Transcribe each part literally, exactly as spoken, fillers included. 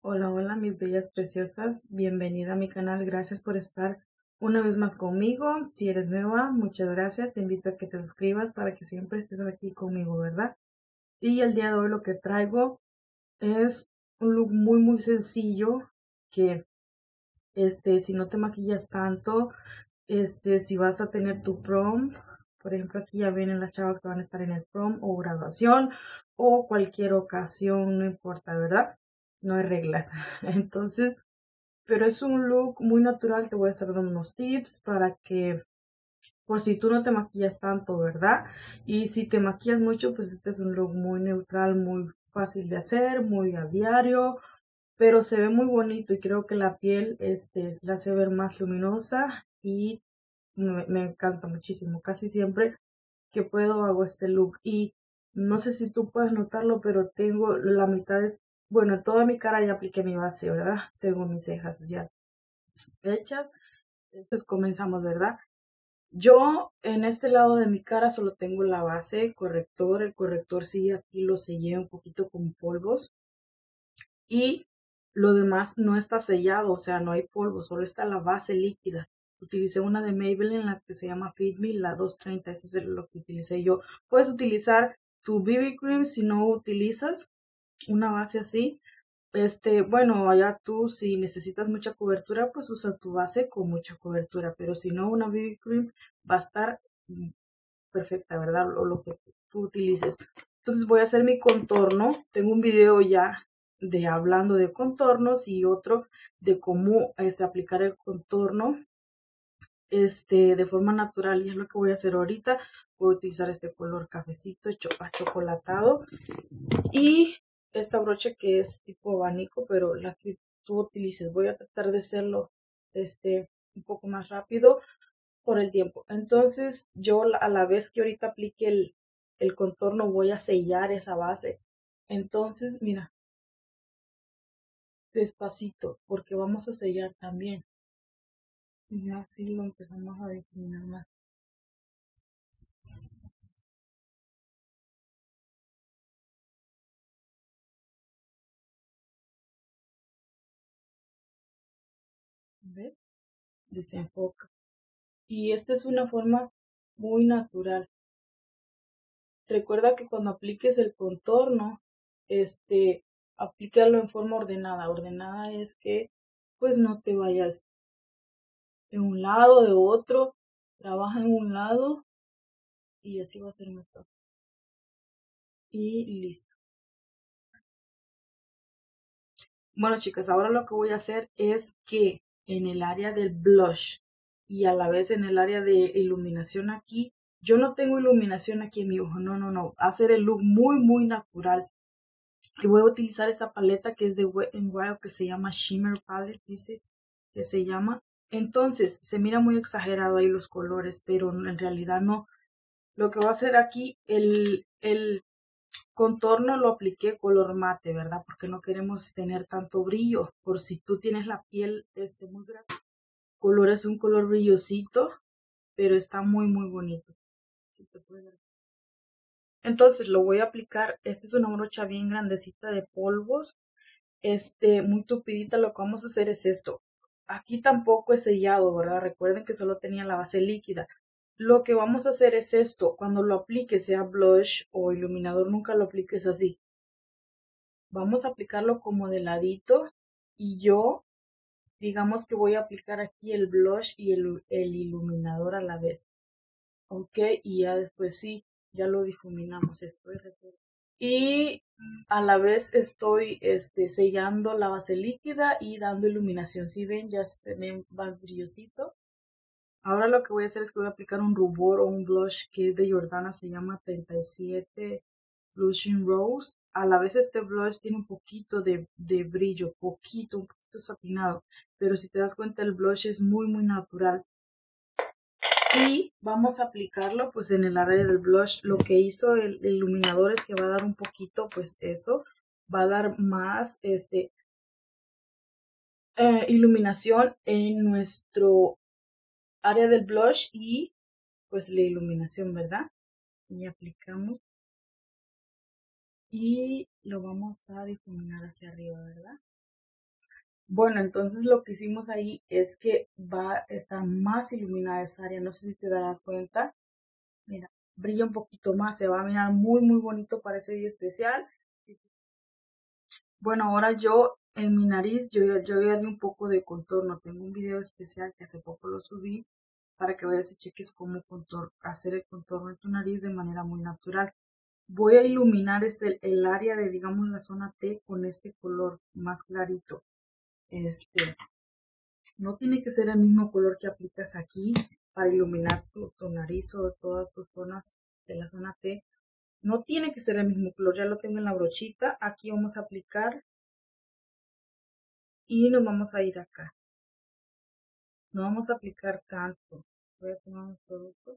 Hola, hola mis bellas preciosas, bienvenida a mi canal, gracias por estar una vez más conmigo. Si eres nueva, muchas gracias, te invito a que te suscribas para que siempre estés aquí conmigo, ¿verdad? Y el día de hoy lo que traigo es un look muy muy sencillo, que este, si no te maquillas tanto, este, si vas a tener tu prom, por ejemplo aquí ya vienen las chavas que van a estar en el prom o graduación o cualquier ocasión, no importa, ¿verdad? No hay reglas, entonces, pero es un look muy natural. Te voy a estar dando unos tips para que, por si tú no te maquillas tanto, ¿verdad? Y si te maquillas mucho, pues este es un look muy neutral, muy fácil de hacer, muy a diario, pero se ve muy bonito y creo que la piel este, la hace ver más luminosa y me, me encanta muchísimo. Casi siempre que puedo hago este look y no sé si tú puedes notarlo, pero tengo la mitad de... Bueno, toda mi cara ya apliqué mi base, ¿verdad? Tengo mis cejas ya hechas. Entonces comenzamos, ¿verdad? Yo en este lado de mi cara solo tengo la base, el corrector. El corrector sí, aquí lo sellé un poquito con polvos. Y lo demás no está sellado, o sea, no hay polvo, solo está la base líquida. Utilicé una de Maybelline, la que se llama Fit Me, la dos treinta. Ese es lo que utilicé yo. Puedes utilizar tu B B cream si no utilizas una base así, este, bueno, allá tú si necesitas mucha cobertura, pues usa tu base con mucha cobertura, pero si no, una B B cream va a estar perfecta, ¿verdad? O lo que tú utilices. Entonces voy a hacer mi contorno. Tengo un video ya de hablando de contornos y otro de cómo este, aplicar el contorno este, de forma natural, y es lo que voy a hacer ahorita. Voy a utilizar este color cafecito, chocolatado, y esta brocha que es tipo abanico, pero la que tú utilices. Voy a tratar de hacerlo este, un poco más rápido por el tiempo. Entonces yo a la vez que ahorita aplique el, el contorno voy a sellar esa base. Entonces mira, despacito, porque vamos a sellar también. Y así lo empezamos a difuminar más. ¿Ves? Desenfoca. Y esta es una forma muy natural. Recuerda que cuando apliques el contorno, este, aplícalo en forma ordenada. Ordenada es que pues no te vayas de un lado, de otro. Trabaja en un lado y así va a ser mejor. Y listo. Bueno, chicas, ahora lo que voy a hacer es que en el área del blush y a la vez en el área de iluminación aquí. Yo no tengo iluminación aquí en mi ojo, no, no, no. Hacer el look muy, muy natural. Y voy a utilizar esta paleta que es de Wet n Wild, que se llama Shimmer Palette, dice que se llama. Entonces, se mira muy exagerado ahí los colores, pero en realidad no. Lo que voy a hacer aquí, el, el contorno lo apliqué color mate, ¿verdad? Porque no queremos tener tanto brillo. Por si tú tienes la piel este, muy grande. El color es un color brillosito, pero está muy, muy bonito. Si te puedes ver. Entonces lo voy a aplicar. Esta es una brocha bien grandecita de polvos. Este, muy tupidita. Lo que vamos a hacer es esto. Aquí tampoco es sellado, ¿verdad? Recuerden que solo tenía la base líquida. Lo que vamos a hacer es esto. Cuando lo apliques, sea blush o iluminador, nunca lo apliques así. Vamos a aplicarlo como de ladito. Y yo, digamos que voy a aplicar aquí el blush y el, el iluminador a la vez. Ok, y ya después sí, ya lo difuminamos. Estoy y a la vez estoy este, sellando la base líquida y dando iluminación. Si ven, ya también va brillosito. Ahora lo que voy a hacer es que voy a aplicar un rubor o un blush que es de Jordana, se llama treinta y siete Blushing Rose. A la vez este blush tiene un poquito de, de brillo, poquito, un poquito satinado. Pero si te das cuenta el blush es muy muy natural. Y vamos a aplicarlo pues en el área del blush. Lo que hizo el, el iluminador es que va a dar un poquito, pues eso, va a dar más este eh, iluminación en nuestro área del blush y pues la iluminación, ¿verdad? Y aplicamos y lo vamos a difuminar hacia arriba, ¿verdad? Bueno, entonces lo que hicimos ahí es que va a estar más iluminada esa área. No sé si te darás cuenta. Mira, brilla un poquito más. Se va a mirar muy, muy bonito para ese día especial. Bueno, ahora yo en mi nariz, yo, yo voy a darle un poco de contorno. Tengo un video especial que hace poco lo subí para que veas y cheques cómo contor- hacer el contorno en tu nariz de manera muy natural. Voy a iluminar este, el área de, digamos, la zona T con este color más clarito. Este, no tiene que ser el mismo color que aplicas aquí para iluminar tu, tu nariz o todas tus zonas de la zona T. No tiene que ser el mismo color, ya lo tengo en la brochita. Aquí vamos a aplicar y nos vamos a ir acá. No vamos a aplicar tanto. Voy a tomar un producto.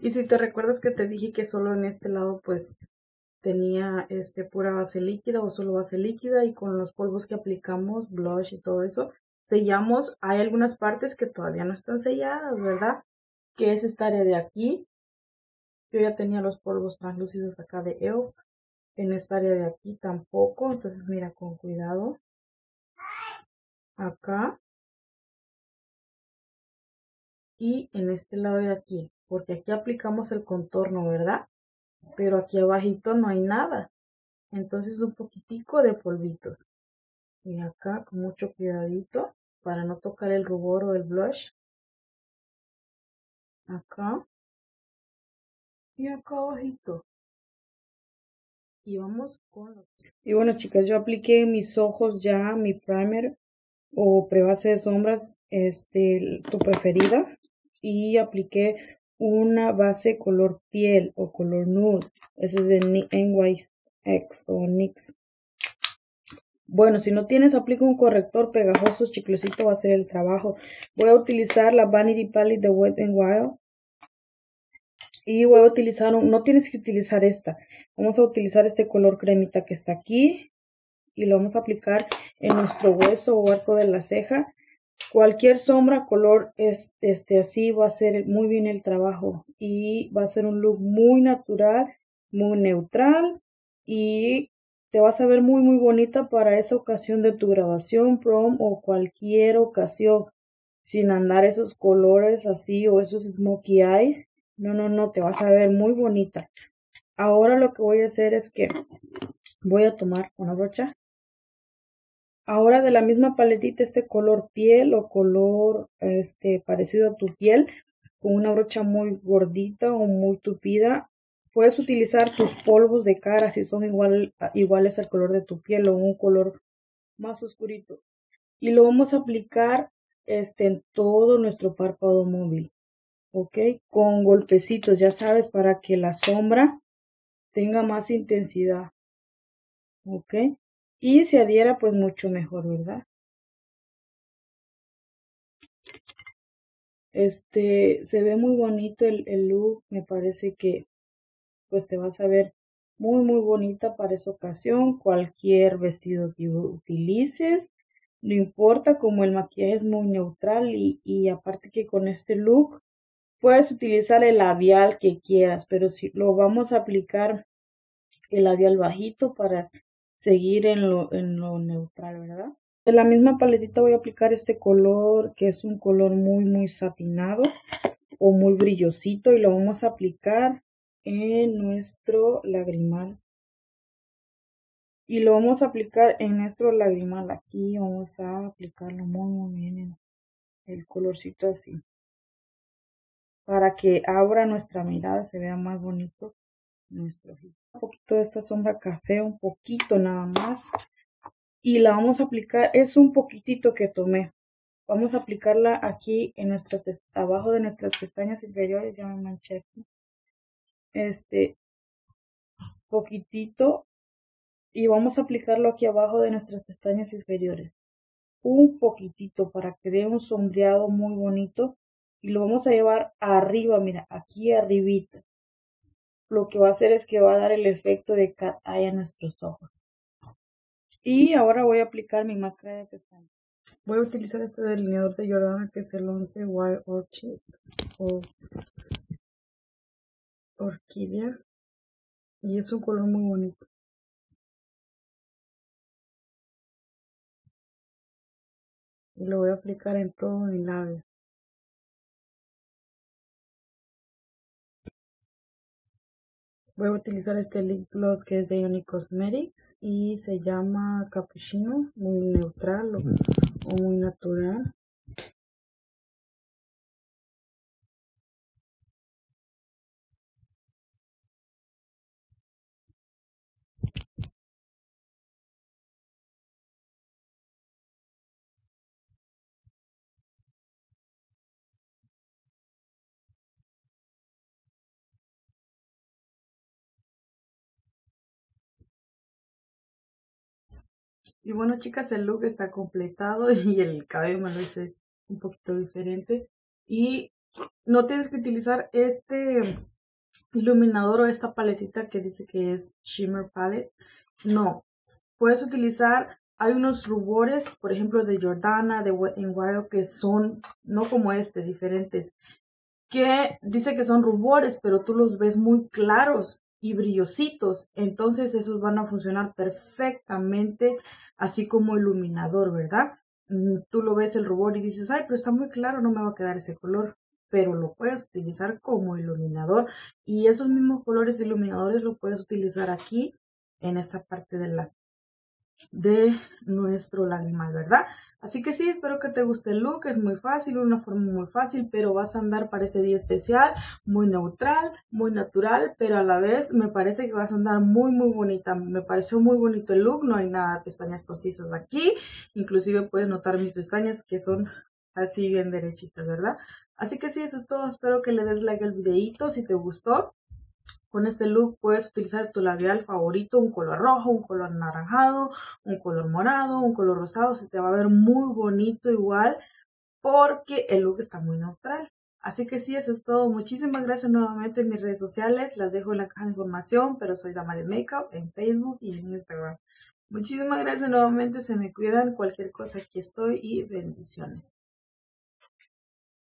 Y si te recuerdas que te dije que solo en este lado pues tenía este pura base líquida o solo base líquida, y con los polvos que aplicamos, blush y todo eso, sellamos. Hay algunas partes que todavía no están selladas, ¿verdad? Que es esta área de aquí. Yo ya tenía los polvos translúcidos acá de E O. En esta área de aquí tampoco. Entonces mira, con cuidado. Acá. Y en este lado de aquí. Porque aquí aplicamos el contorno, ¿verdad? Pero aquí abajito no hay nada. Entonces un poquitico de polvitos. Y acá con mucho cuidadito. Para no tocar el rubor o el blush. Acá. Y acá abajito. Y vamos con los... Y bueno, chicas, yo apliqué mis ojos ya. Mi primer o prebase de sombras. Este, tu preferida. Y apliqué una base color piel o color nude. Ese es de N Y X o N Y X. Bueno, si no tienes, aplica un corrector pegajoso, chiclosito, va a hacer el trabajo. Voy a utilizar la Vanity Palette de Wet n Wild. Y voy a utilizar, un, no tienes que utilizar esta. Vamos a utilizar este color cremita que está aquí. Y lo vamos a aplicar en nuestro hueso o arco de la ceja. Cualquier sombra color este, este así va a hacer muy bien el trabajo y va a ser un look muy natural, muy neutral, y te vas a ver muy muy bonita para esa ocasión de tu grabación, prom o cualquier ocasión, sin andar esos colores así o esos smokey eyes. No, no, no, te vas a ver muy bonita. Ahora lo que voy a hacer es que voy a tomar una brocha. Ahora de la misma paletita, este color piel o color este parecido a tu piel, con una brocha muy gordita o muy tupida, puedes utilizar tus polvos de cara si son igual, iguales al color de tu piel o un color más oscurito. Y lo vamos a aplicar este, en todo nuestro párpado móvil, ¿ok? Con golpecitos, ya sabes, para que la sombra tenga más intensidad, ¿ok? Y se adhiera pues mucho mejor, ¿verdad? Este, se ve muy bonito el, el look. Me parece que pues te vas a ver muy muy bonita para esa ocasión. Cualquier vestido que utilices, no importa, como el maquillaje es muy neutral. Y, y aparte que con este look puedes utilizar el labial que quieras. Pero si lo vamos a aplicar el labial bajito para... seguir en lo, en lo neutral, ¿verdad? De la misma paletita voy a aplicar este color, que es un color muy, muy satinado o muy brillosito, y lo vamos a aplicar en nuestro lagrimal. Y lo vamos a aplicar en nuestro lagrimal. Aquí vamos a aplicarlo muy, muy bien, el colorcito así, para que abra nuestra mirada, se vea más bonito nuestro ojito. Un poquito de esta sombra café, un poquito nada más, y la vamos a aplicar, es un poquitito que tomé, vamos a aplicarla aquí en nuestra abajo de nuestras pestañas inferiores. Ya me manché aquí, este poquitito, y vamos a aplicarlo aquí abajo de nuestras pestañas inferiores, un poquitito, para que dé un sombreado muy bonito, y lo vamos a llevar arriba, mira, aquí arribita. Lo que va a hacer es que va a dar el efecto de cat eye a nuestros ojos. Y ahora voy a aplicar mi máscara de pestañas. Voy a utilizar este delineador de Jordana, que es el once White Orchid o orquídea. Y es un color muy bonito. y lo voy a aplicar en todo mi labio. Voy a utilizar este lip gloss que es de Ioni Cosmetics y se llama Cappuccino, muy neutral o, o muy natural. Y bueno, chicas, el look está completado y el cabello me lo hice un poquito diferente. Y no tienes que utilizar este iluminador o esta paletita que dice que es Shimmer Palette. No, puedes utilizar, hay unos rubores, por ejemplo, de Jordana, de Wet n Wild, que son, no como este, diferentes. Que dice que son rubores, pero tú los ves muy claros y brillositos, entonces esos van a funcionar perfectamente así como iluminador, ¿verdad? Tú lo ves el rubor y dices, ay, pero está muy claro, no me va a quedar ese color, pero lo puedes utilizar como iluminador y esos mismos colores iluminadores lo puedes utilizar aquí en esta parte de la de nuestro lagrimal, ¿verdad? Así que sí, espero que te guste el look, es muy fácil, una forma muy fácil, pero vas a andar para ese día especial, muy neutral, muy natural, pero a la vez me parece que vas a andar muy muy bonita. Me pareció muy bonito el look, no hay nada de pestañas postizas aquí, inclusive puedes notar mis pestañas que son así bien derechitas, ¿verdad? Así que sí, eso es todo, espero que le des like al videito si te gustó. Con este look puedes utilizar tu labial favorito, un color rojo, un color anaranjado, un color morado, un color rosado. Se te va a ver muy bonito igual porque el look está muy neutral. Así que sí, eso es todo. Muchísimas gracias nuevamente en mis redes sociales. Las dejo en la caja de información, pero soy Damaris Makeup en Facebook y en Instagram. Muchísimas gracias nuevamente. Se me cuidan. Cualquier cosa aquí estoy y bendiciones.